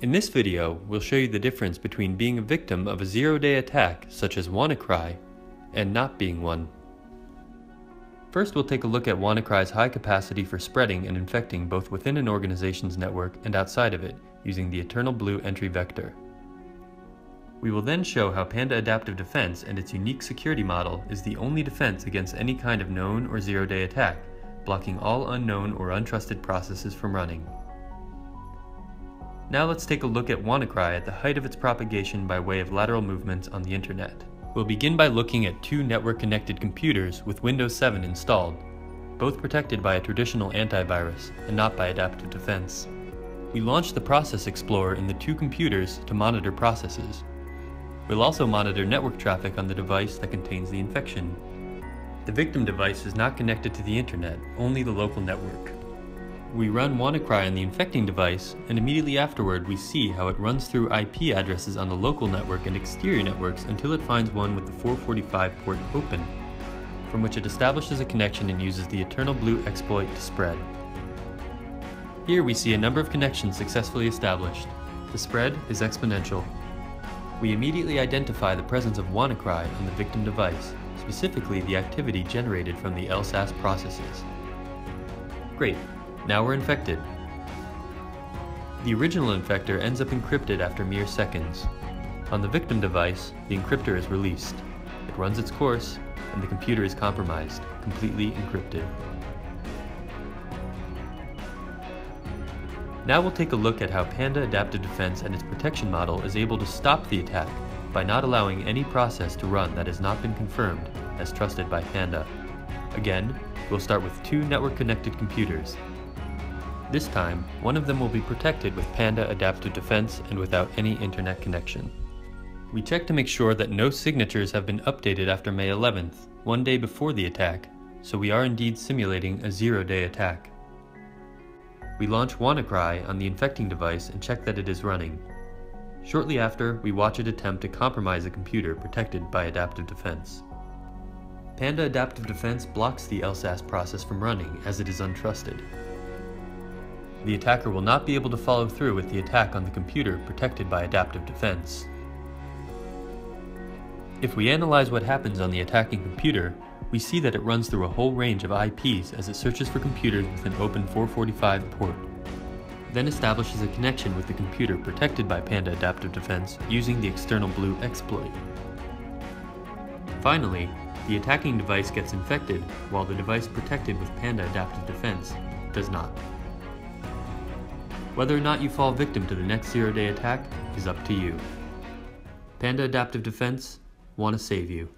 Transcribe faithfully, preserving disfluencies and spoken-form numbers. In this video, we'll show you the difference between being a victim of a zero-day attack such as WannaCry and not being one. First, we'll take a look at WannaCry's high capacity for spreading and infecting both within an organization's network and outside of it using the EternalBlue entry vector. We will then show how Panda Adaptive Defense and its unique security model is the only defense against any kind of known or zero-day attack, blocking all unknown or untrusted processes from running. Now let's take a look at WannaCry at the height of its propagation by way of lateral movements on the internet. We'll begin by looking at two network-connected computers with Windows seven installed, both protected by a traditional antivirus and not by adaptive defense. We launched the Process Explorer in the two computers to monitor processes. We'll also monitor network traffic on the device that contains the infection. The victim device is not connected to the internet, only the local network. We run WannaCry on the infecting device, and immediately afterward we see how it runs through I P addresses on the local network and exterior networks until it finds one with the four forty-five port open, from which it establishes a connection and uses the EternalBlue exploit to spread. Here we see a number of connections successfully established. The spread is exponential. We immediately identify the presence of WannaCry on the victim device, specifically the activity generated from the L SASS processes. Great. Now we're infected. The original infector ends up encrypted after mere seconds. On the victim device, the encryptor is released. It runs its course, and the computer is compromised, completely encrypted. Now we'll take a look at how Panda Adaptive Defense and its protection model is able to stop the attack by not allowing any process to run that has not been confirmed as trusted by Panda. Again, we'll start with two network-connected computers. This time, one of them will be protected with Panda Adaptive Defense and without any internet connection. We check to make sure that no signatures have been updated after May eleventh, one day before the attack, so we are indeed simulating a zero-day attack. We launch WannaCry on the infecting device and check that it is running. Shortly after, we watch it attempt to compromise a computer protected by Adaptive Defense. Panda Adaptive Defense blocks the L SASS process from running as it is untrusted. The attacker will not be able to follow through with the attack on the computer protected by adaptive defense. If we analyze what happens on the attacking computer, we see that it runs through a whole range of I Ps as it searches for computers with an open four forty-five port, then establishes a connection with the computer protected by Panda Adaptive Defense using the EternalBlue exploit. Finally, the attacking device gets infected, while the device protected with Panda Adaptive Defense does not. Whether or not you fall victim to the next zero-day attack is up to you. Panda Adaptive Defense wants to save you.